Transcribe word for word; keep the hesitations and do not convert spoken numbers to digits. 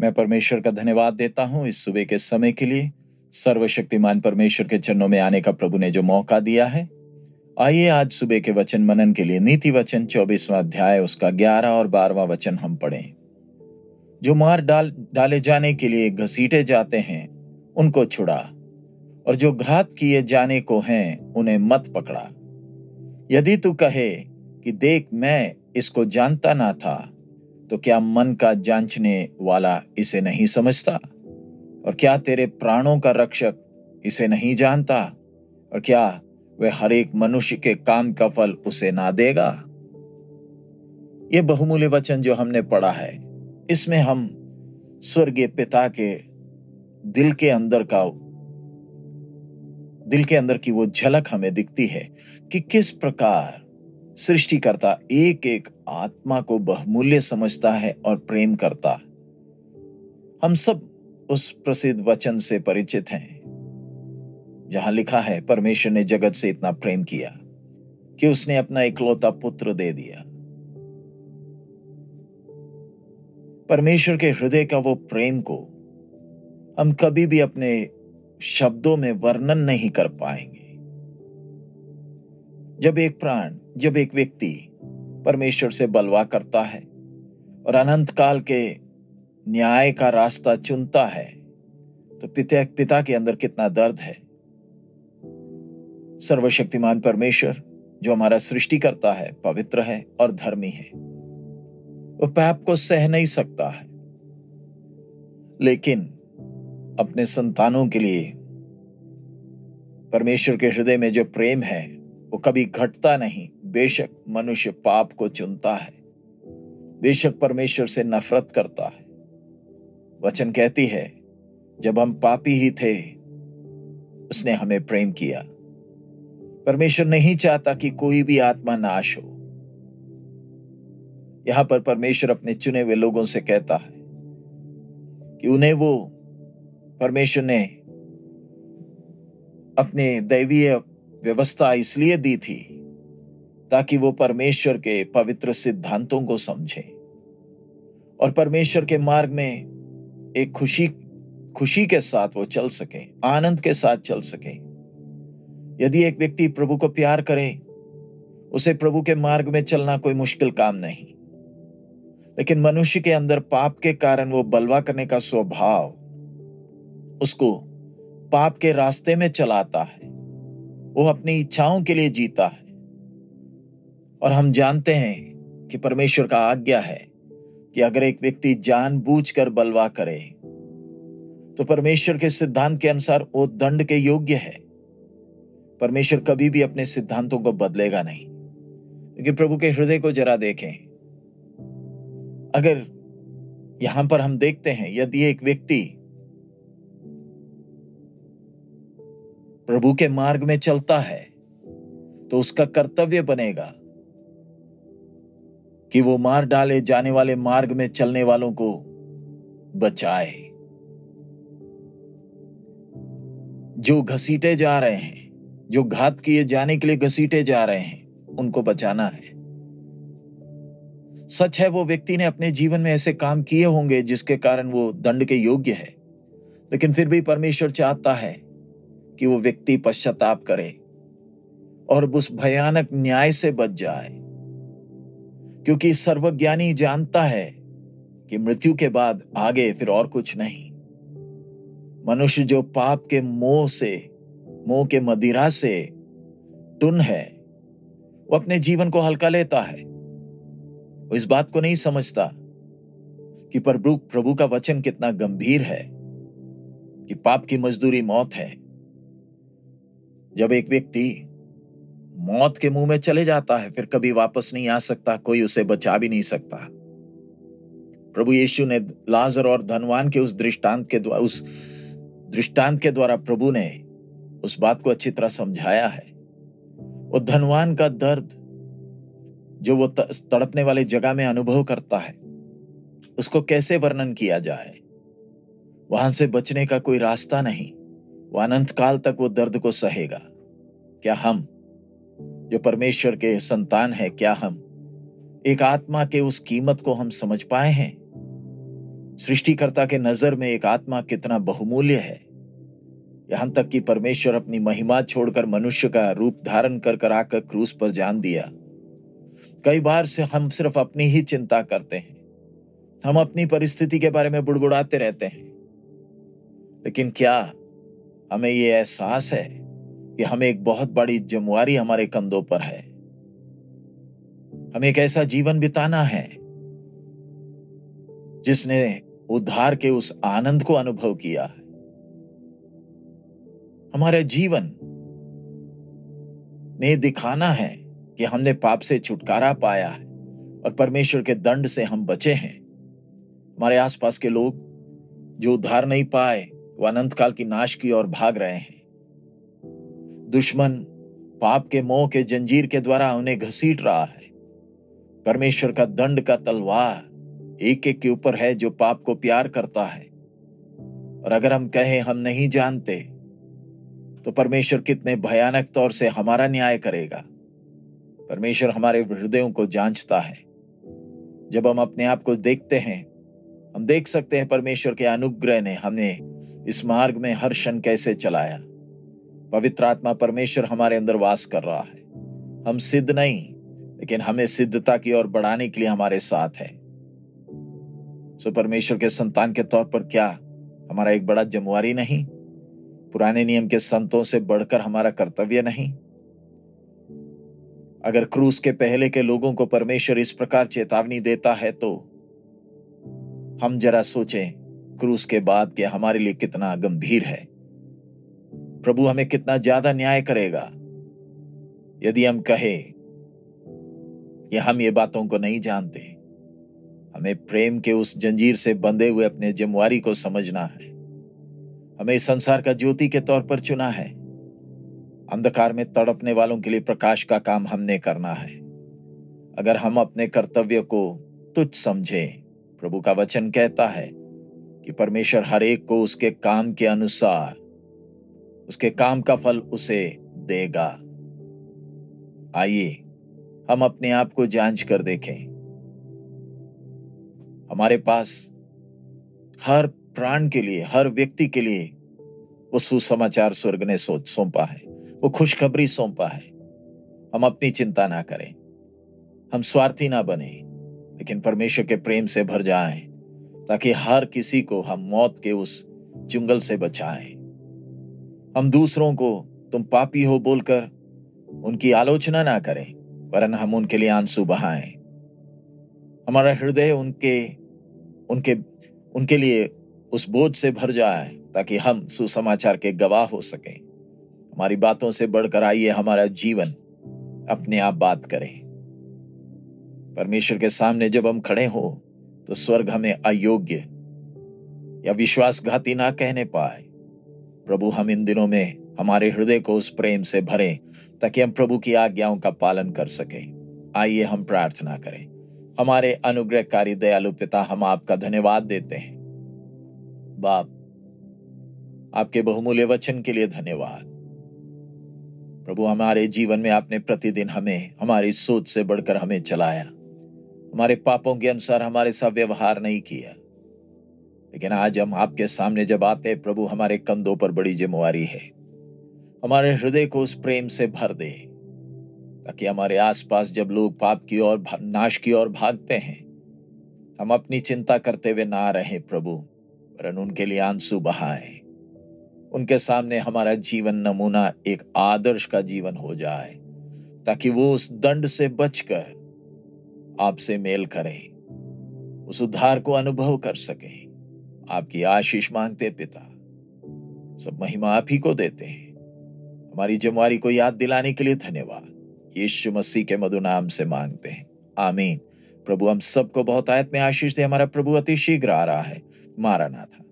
मैं परमेश्वर का धन्यवाद देता हूँ इस सुबह के समय के लिए। सर्वशक्तिमान परमेश्वर के चरणों में आने का प्रभु ने जो मौका दिया है, आइए आज सुबह के वचन मनन के लिए नीतिवचन चौबीसवां अध्याय उसका ग्यारह और बारहवां वचन हम पढ़ें। जो मार डाल डाले जाने के लिए घसीटे जाते हैं उनको छुड़ा, और जो घात किए जाने को हैं उन्हें मत पकड़ा। यदि तू कहे कि देख मैं इसको जानता ना था, तो क्या मन का जांचने वाला इसे नहीं समझता? और क्या तेरे प्राणों का रक्षक इसे नहीं जानता? और क्या वह हर एक मनुष्य के काम का फल उसे ना देगा? यह बहुमूल्य वचन जो हमने पढ़ा है, इसमें हम स्वर्गीय पिता के दिल के अंदर का दिल के अंदर की वो झलक हमें दिखती है कि किस प्रकार सृष्टिकर्ता एक एक आत्मा को बहुमूल्य समझता है और प्रेम करता। हम सब उस प्रसिद्ध वचन से परिचित हैं जहां लिखा है, परमेश्वर ने जगत से इतना प्रेम किया कि उसने अपना इकलौता पुत्र दे दिया। परमेश्वर के हृदय का वो प्रेम को हम कभी भी अपने शब्दों में वर्णन नहीं कर पाएंगे। जब एक प्राण, जब एक व्यक्ति परमेश्वर से बलवा करता है और अनंत काल के न्याय का रास्ता चुनता है, तो पिता पिता के अंदर कितना दर्द है। सर्वशक्तिमान परमेश्वर जो हमारा सृष्टि करता है, पवित्र है और धर्मी है, वो पाप को सह नहीं सकता है, लेकिन अपने संतानों के लिए परमेश्वर के हृदय में जो प्रेम है वो कभी घटता नहीं। बेशक मनुष्य पाप को चुनता है, बेशक परमेश्वर से नफरत करता है। वचन कहती है, जब हम पापी ही थे उसने हमें प्रेम किया। परमेश्वर नहीं चाहता कि कोई भी आत्मा नाश हो। यहां पर परमेश्वर अपने चुने हुए लोगों से कहता है कि उन्हें वो परमेश्वर ने अपने दैवीय व्यवस्था इसलिए दी थी ताकि वो परमेश्वर के पवित्र सिद्धांतों को समझे और परमेश्वर के मार्ग में एक खुशी खुशी के साथ वो चल सके, आनंद के साथ चल सके। यदि एक व्यक्ति प्रभु को प्यार करे, उसे प्रभु के मार्ग में चलना कोई मुश्किल काम नहीं, लेकिन मनुष्य के अंदर पाप के कारण वो बलवा करने का स्वभाव उसको पाप के रास्ते में चलाता है। वो अपनी इच्छाओं के लिए जीता है, और हम जानते हैं कि परमेश्वर का आज्ञा है कि अगर एक व्यक्ति जानबूझकर बलवा करे तो परमेश्वर के सिद्धांत के अनुसार वो दंड के योग्य है। परमेश्वर कभी भी अपने सिद्धांतों को बदलेगा नहीं। लेकिन प्रभु के हृदय को जरा देखें। अगर यहां पर हम देखते हैं, यदि एक व्यक्ति प्रभु के मार्ग में चलता है तो उसका कर्तव्य बनेगा कि वो मार डाले जाने वाले मार्ग में चलने वालों को बचाए। जो घसीटे जा रहे हैं, जो घात किए जाने के लिए घसीटे जा रहे हैं, उनको बचाना है। सच है, वो व्यक्ति ने अपने जीवन में ऐसे काम किए होंगे जिसके कारण वो दंड के योग्य है, लेकिन फिर भी परमेश्वर चाहता है कि वो व्यक्ति पश्चाताप करे और उस भयानक न्याय से बच जाए, क्योंकि सर्वज्ञानी जानता है कि मृत्यु के बाद आगे फिर और कुछ नहीं। मनुष्य जो पाप के मोह से, मोह के मदिरा से टुन है, वो अपने जीवन को हल्का लेता है। वो इस बात को नहीं समझता कि प्रभु प्रभु का वचन कितना गंभीर है कि पाप की मजदूरी मौत है। जब एक व्यक्ति मौत के मुंह में चले जाता है, फिर कभी वापस नहीं आ सकता, कोई उसे बचा भी नहीं सकता। प्रभु यीशु ने लाजर और धनवान के उस दृष्टांत के द्वारा उस दृष्टांत के द्वारा प्रभु ने उस बात को अच्छी तरह समझाया है। वो धनवान का दर्द जो वो तड़पने वाले जगह में अनुभव करता है, उसको कैसे वर्णन किया जाए। वहां से बचने का कोई रास्ता नहीं। वह अनंत काल तक वो दर्द को सहेगा। क्या हम जो परमेश्वर के संतान हैं, क्या हम एक आत्मा के उस कीमत को हम समझ पाए हैं? सृष्टिकर्ता के नजर में एक आत्मा कितना बहुमूल्य है। यहां तक कि परमेश्वर अपनी महिमा छोड़कर मनुष्य का रूप धारण कर कर आकर क्रूस पर जान दिया। कई बार से हम सिर्फ अपनी ही चिंता करते हैं, हम अपनी परिस्थिति के बारे में बुड़बुड़ाते रहते हैं, लेकिन क्या हमें यह एहसास है कि हमें एक बहुत बड़ी जिम्मेवारी हमारे कंधों पर है। हमें एक ऐसा जीवन बिताना है जिसने उद्धार के उस आनंद को अनुभव किया है। हमारे जीवन ने दिखाना है कि हमने पाप से छुटकारा पाया है और परमेश्वर के दंड से हम बचे हैं। हमारे आसपास के लोग जो उद्धार नहीं पाए वो अनंत काल की नाश की ओर भाग रहे हैं। दुश्मन पाप के मोह के जंजीर के द्वारा उन्हें घसीट रहा है। परमेश्वर का दंड का तलवार एक एक के ऊपर है जो पाप को प्यार करता है। और अगर हम कहें हम नहीं जानते तो परमेश्वर कितने भयानक तौर से हमारा न्याय करेगा। परमेश्वर हमारे हृदयों को जांचता है। जब हम अपने आप को देखते हैं, हम देख सकते हैं परमेश्वर के अनुग्रह ने हमें इस मार्ग में हर क्षण कैसे चलाया। पवित्र आत्मा परमेश्वर हमारे अंदर वास कर रहा है। हम सिद्ध नहीं, लेकिन हमें सिद्धता की ओर बढ़ाने के लिए हमारे साथ है। सो परमेश्वर के संतान के तौर पर क्या हमारा एक बड़ा जिम्मेवारी नहीं, पुराने नियम के संतों से बढ़कर हमारा कर्तव्य नहीं? अगर क्रूस के पहले के लोगों को परमेश्वर इस प्रकार चेतावनी देता है तो हम जरा सोचें क्रूस के बाद के हमारे लिए कितना गंभीर है। प्रभु हमें कितना ज्यादा न्याय करेगा यदि हम कहें या हम ये बातों को नहीं जानते। हमें प्रेम के उस जंजीर से बंधे हुए अपने जिम्मेवारी को समझना है। हमें इस संसार का ज्योति के तौर पर चुना है। अंधकार में तड़पने वालों के लिए प्रकाश का काम हमने करना है। अगर हम अपने कर्तव्य को तुच्छ समझें, प्रभु का वचन कहता है कि परमेश्वर हर एक को उसके काम के अनुसार उसके काम का फल उसे देगा। आइए हम अपने आप को जांच कर देखें। हमारे पास हर प्राण के लिए, हर व्यक्ति के लिए वो सुसमाचार स्वर्ग ने सौंपा है, वो खुशखबरी सौंपा है। हम अपनी चिंता ना करें, हम स्वार्थी ना बने, लेकिन परमेश्वर के प्रेम से भर जाएं, ताकि हर किसी को हम मौत के उस चुंगल से बचाएं। हम दूसरों को तुम पापी हो बोलकर उनकी आलोचना ना करें, वरन हम उनके लिए आंसू बहाएं। हमारा हृदय उनके उनके उनके लिए उस बोझ से भर जाए ताकि हम सुसमाचार के गवाह हो सकें। हमारी बातों से बढ़कर आइए हमारा जीवन अपने आप बात करें। परमेश्वर के सामने जब हम खड़े हो तो स्वर्ग हमें अयोग्य या विश्वासघाती ना कहने पाए। प्रभु हम इन दिनों में हमारे हृदय को उस प्रेम से भरें ताकि हम प्रभु की आज्ञाओं का पालन कर सकें। आइए हम प्रार्थना करें। हमारे अनुग्रहकारी दयालु पिता, हम आपका धन्यवाद देते हैं। बाप, आपके बहुमूल्य वचन के लिए धन्यवाद। प्रभु, हमारे जीवन में आपने प्रतिदिन हमें हमारी सोच से बढ़कर हमें चलाया। हमारे पापों के अनुसार हमारे साथ व्यवहार नहीं किया, लेकिन आज हम आपके सामने जब आते हैं प्रभु, हमारे कंधों पर बड़ी जिम्मेवारी है। हमारे हृदय को उस प्रेम से भर दे ताकि हमारे आसपास जब लोग पाप की ओर, नाश की ओर भागते हैं, हम अपनी चिंता करते हुए ना रहे प्रभु, उनके लिए आंसू बहाएं। उनके सामने हमारा जीवन नमूना एक आदर्श का जीवन हो जाए ताकि वो उस दंड से बचकर आपसे मेल करें, उस उद्धार को अनुभव कर सकें। आपकी आशीष मांगते पिता, सब महिमा आप ही को देते हैं। हमारी जिम्मेवारी को याद दिलाने के लिए धन्यवाद। यीशु मसीह के मधुर नाम से मांगते हैं, आमीन। प्रभु हम सबको बहुत आयत में आशीष दे। हमारा प्रभु अति शीघ्र आ रहा है। मारानाथा।